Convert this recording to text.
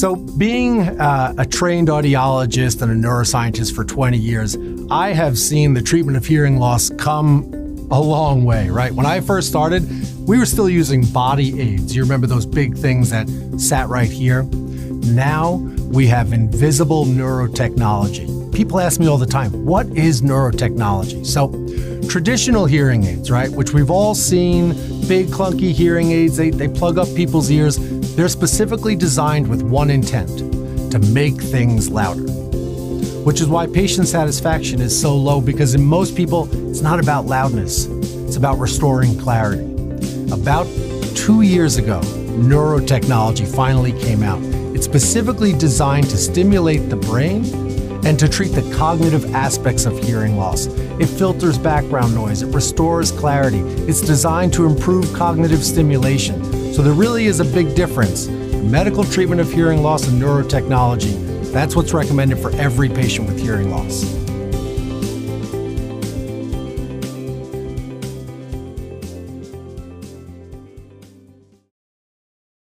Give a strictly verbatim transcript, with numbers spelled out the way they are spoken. So being uh, a trained audiologist and a neuroscientist for twenty years, I have seen the treatment of hearing loss come a long way, right? When I first started, we were still using body aids. You remember those big things that sat right here? Now we have invisible neurotechnology. People ask me all the time, what is neurotechnology? So traditional hearing aids, right? Which we've all seen, big clunky hearing aids, they, they plug up people's ears. They're specifically designed with one intent, to make things louder. Which is why patient satisfaction is so low, because in most people, it's not about loudness. It's about restoring clarity. About two years ago, neurotechnology finally came out. It's specifically designed to stimulate the brain and to treat the cognitive aspects of hearing loss. It filters background noise, it restores clarity. It's designed to improve cognitive stimulation. So there really is a big difference. The medical treatment of hearing loss and neurotechnology, that's what's recommended for every patient with hearing loss.